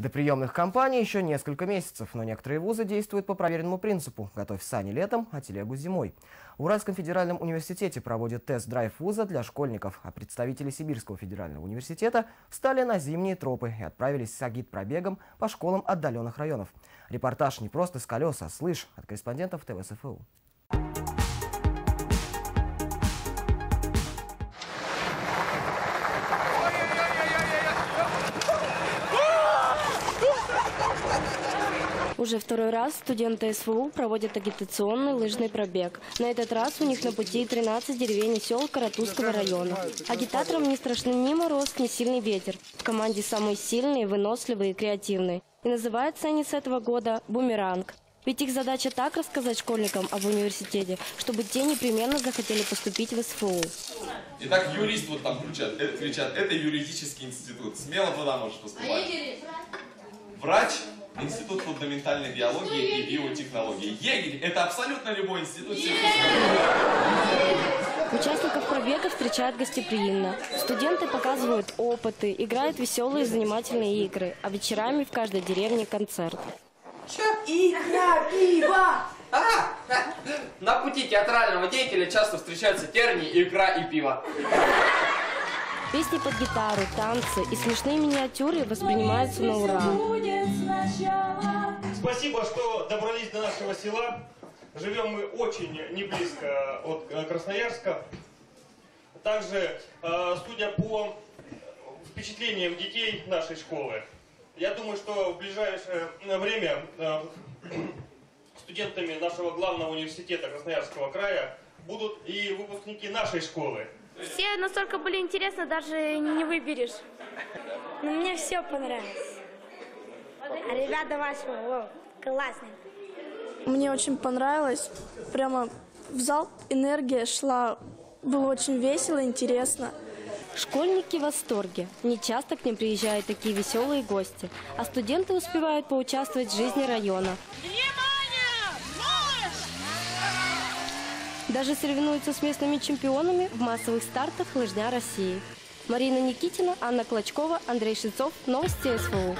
До приемных кампаний еще несколько месяцев, но некоторые вузы действуют по проверенному принципу – готовь сани летом, а телегу зимой. В Уральском федеральном университете проводят тест-драйв вуза для школьников, а представители Сибирского федерального университета встали на зимние тропы и отправились с агитпробегом по школам отдаленных районов. Репортаж не просто с колес, а с лыж от корреспондентов ТВСФУ. Уже второй раз студенты СФУ проводят агитационный лыжный пробег. На этот раз у них на пути 13 деревень и сел Каратузского района. Агитаторам не страшны ни мороз, ни сильный ветер. В команде самые сильные, выносливые и креативные. И называются они с этого года «Бумеранг». Ведь их задача так рассказать школьникам об университете, чтобы те непременно захотели поступить в СФУ. Итак, юрист вот там кричат, это юридический институт. Смело туда можешь поступать. Врач? Институт фундаментальной биологии и биотехнологии. Егерь – это абсолютно любой институт. Участников пробега встречают гостеприимно. Студенты показывают опыты, играют веселые занимательные игры, а вечерами в каждой деревне концерт. Игра, пиво! На пути театрального деятеля часто встречаются тернии, игра и пиво. Песни под гитару, танцы и смешные миниатюры воспринимаются на ура. Спасибо, что добрались до нашего села. Живем мы очень не близко от Красноярска. Также, судя по впечатлениям детей нашей школы, я думаю, что в ближайшее время студентами нашего главного университета Красноярского края будут и выпускники нашей школы. Все настолько были интересны, даже не выберешь. Но мне все понравилось. А ребята вашего классные. Мне очень понравилось. Прямо в зал энергия шла. Было очень весело, интересно. Школьники в восторге. Нечасто к ним приезжают такие веселые гости. А студенты успевают поучаствовать в жизни района. Даже соревнуются с местными чемпионами в массовых стартах «Лыжня России». Марина Никитина, Анна Клочкова, Андрей Шевцов. Новости СФУ.